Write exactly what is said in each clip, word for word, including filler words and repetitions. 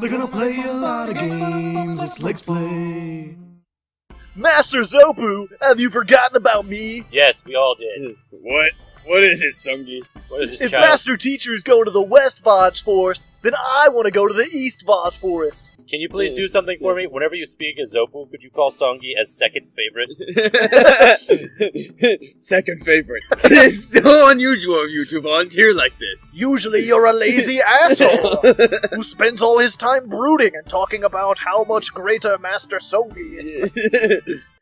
They're gonna play a lot of games. It's Let's Play. Master Zopu, have you forgotten about me? Yes, we all did. What? What is it, Songi? What is it, If child? Master Teacher's going to the West Vaj Forest, then I want to go to the East Vaj Forest. Can you please do something for me? Whenever you speak as Zopu, could you call Songi as second favorite? Second favorite. It's so unusual of you to volunteer like this. Usually you're a lazy asshole who spends all his time brooding and talking about how much greater Master Songi is.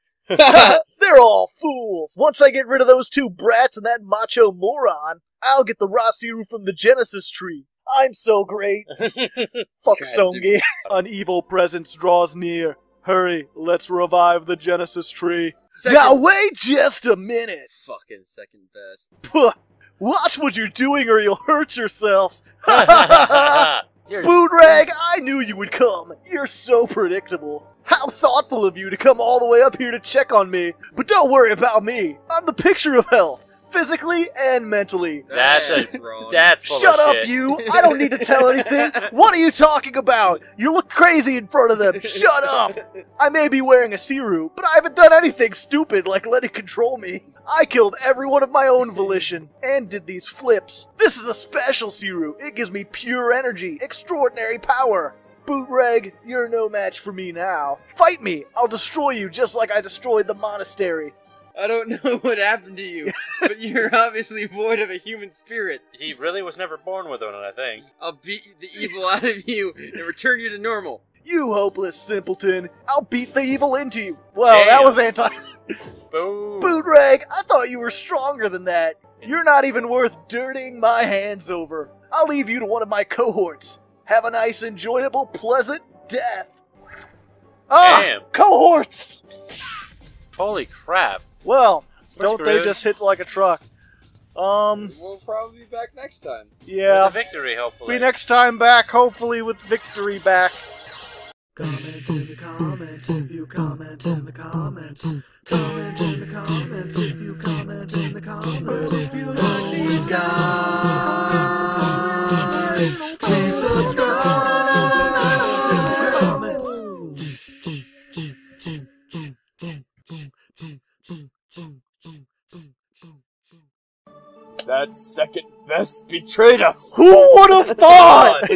They're all fools! Once I get rid of those two brats and that macho moron, I'll get the Ra-Seru from the Genesis Tree. I'm so great! Fuck Songi. An evil presence draws near. Hurry, let's revive the Genesis Tree. Second. Now wait just a minute! Fucking second best. Puh! Watch what you're doing or you'll hurt yourselves! Bootrag, I knew you would come! You're so predictable. How thoughtful of you to come all the way up here to check on me. But don't worry about me. I'm the picture of health, physically and mentally. That's wrong. That's full Shut of up, shit. you. I don't need to tell anything. What are you talking about? You look crazy in front of them. Shut up. I may be wearing a Seru, but I haven't done anything stupid like let it control me. I killed everyone of my own volition and did these flips. This is a special Seru. It gives me pure energy, extraordinary power. Bootrag, you're no match for me now. Fight me! I'll destroy you just like I destroyed the monastery. I don't know what happened to you, but you're obviously void of a human spirit. He really was never born with one, I think. I'll beat the evil out of you and return you to normal. You hopeless simpleton. I'll beat the evil into you. Well, Damn. that was anti- Boom. Bootrag, I thought you were stronger than that. You're not even worth dirtying my hands over. I'll leave you to one of my cohorts. Have a nice, enjoyable, pleasant death. Ah! Damn. Cohorts! Holy crap. Well, don't they just hit like a truck? Um. We'll probably be back next time. Yeah. With victory, hopefully. Be next time back, hopefully, with victory back. Comment in the comments if you comment in the comments. Comment in the comments if you comment in the comments. If you like these guys. That second best betrayed us! Who would have thought?!